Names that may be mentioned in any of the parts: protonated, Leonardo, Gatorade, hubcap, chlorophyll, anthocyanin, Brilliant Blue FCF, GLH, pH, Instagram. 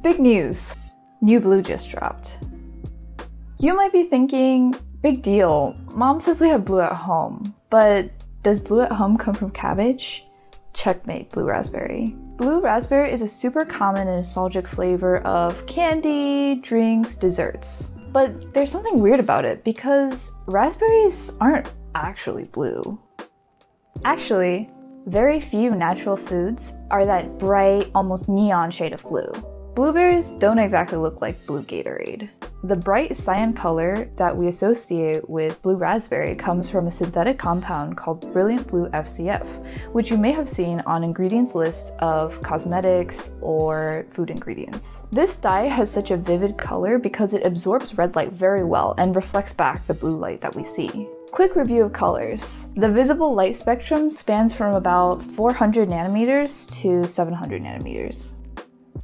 Big news! New Blue just dropped. You might be thinking, big deal, mom says we have blue at home. But does blue at home come from cabbage? Checkmate, blue raspberry. Blue raspberry is a super common and nostalgic flavor of candy, drinks, desserts. But there's something weird about it because raspberries aren't actually blue. Actually, very few natural foods are that bright, almost neon shade of blue. Blueberries don't exactly look like blue Gatorade. The bright cyan color that we associate with blue raspberry comes from a synthetic compound called Brilliant Blue FCF, which you may have seen on ingredients lists of cosmetics or food ingredients. This dye has such a vivid color because it absorbs red light very well and reflects back the blue light that we see. Quick review of colors. The visible light spectrum spans from about 400 nanometers to 700 nanometers.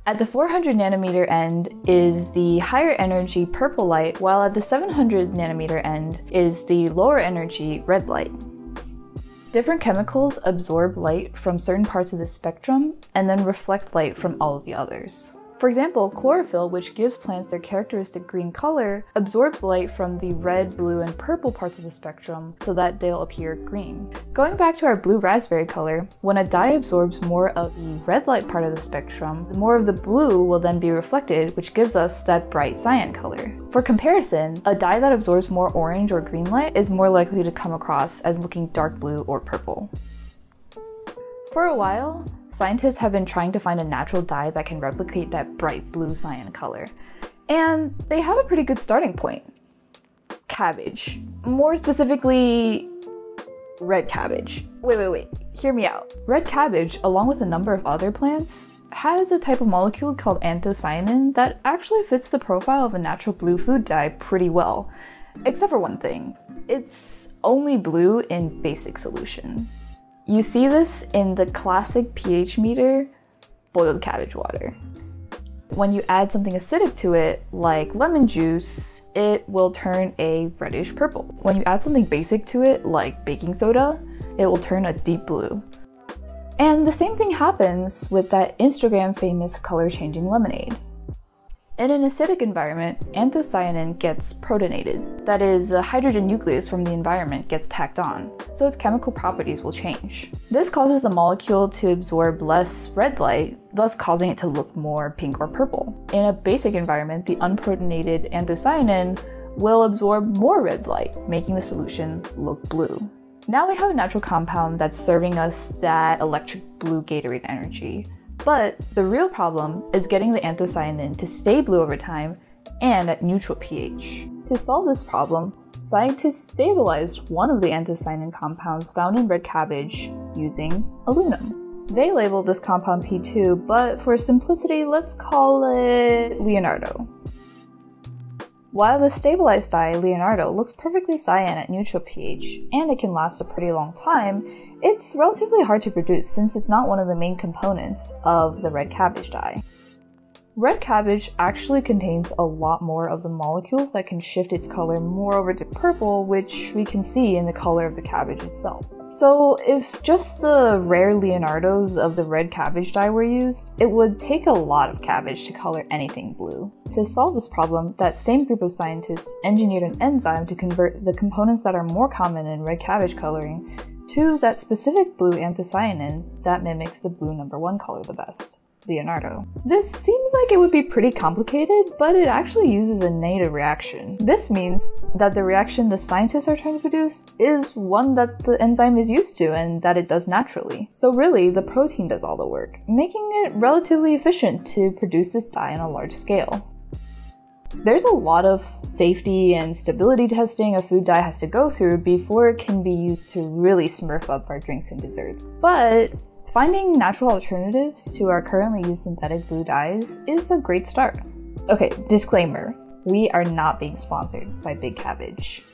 At the 400 nanometer end is the higher energy purple light, while at the 700 nanometer end is the lower energy red light. Different chemicals absorb light from certain parts of the spectrum and then reflect light from all of the others. For example, chlorophyll, which gives plants their characteristic green color, absorbs light from the red, blue, and purple parts of the spectrum so that they'll appear green. Going back to our blue raspberry color, when a dye absorbs more of the red light part of the spectrum, more of the blue will then be reflected, which gives us that bright cyan color. For comparison, a dye that absorbs more orange or green light is more likely to come across as looking dark blue or purple. For a while, scientists have been trying to find a natural dye that can replicate that bright blue cyan color. And they have a pretty good starting point. Cabbage. More specifically, red cabbage. Wait, hear me out. Red cabbage, along with a number of other plants, has a type of molecule called anthocyanin that actually fits the profile of a natural blue food dye pretty well. Except for one thing, it's only blue in basic solution. You see this in the classic pH meter, boiled cabbage water. When you add something acidic to it, like lemon juice, it will turn a reddish purple. When you add something basic to it, like baking soda, it will turn a deep blue. And the same thing happens with that Instagram famous color-changing lemonade. In an acidic environment, anthocyanin gets protonated, that is, a hydrogen nucleus from the environment gets tacked on, so its chemical properties will change. This causes the molecule to absorb less red light, thus causing it to look more pink or purple. In a basic environment, the unprotonated anthocyanin will absorb more red light, making the solution look blue. Now we have a natural compound that's serving us that electric blue Gatorade energy. But the real problem is getting the anthocyanin to stay blue over time and at neutral pH. To solve this problem, scientists stabilized one of the anthocyanin compounds found in red cabbage using aluminum. They labeled this compound P2, but for simplicity, let's call it Leonardo. While the stabilized dye, Leonardo, looks perfectly cyan at neutral pH, and it can last a pretty long time, it's relatively hard to produce since it's not one of the main components of the red cabbage dye. Red cabbage actually contains a lot more of the molecules that can shift its color more over to purple, which we can see in the color of the cabbage itself. So if just the rare Leonardos of the red cabbage dye were used, it would take a lot of cabbage to color anything blue. To solve this problem, that same group of scientists engineered an enzyme to convert the components that are more common in red cabbage coloring to that specific blue anthocyanin that mimics the blue #1 color the best, Leonardo. This seems like it would be pretty complicated, but it actually uses a native reaction. This means that the reaction the scientists are trying to produce is one that the enzyme is used to and that it does naturally. So really, the protein does all the work, making it relatively efficient to produce this dye on a large scale. There's a lot of safety and stability testing a food dye has to go through before it can be used to really smurf up our drinks and desserts. But finding natural alternatives to our currently used synthetic blue dyes is a great start. Okay, disclaimer, we are not being sponsored by Big Cabbage.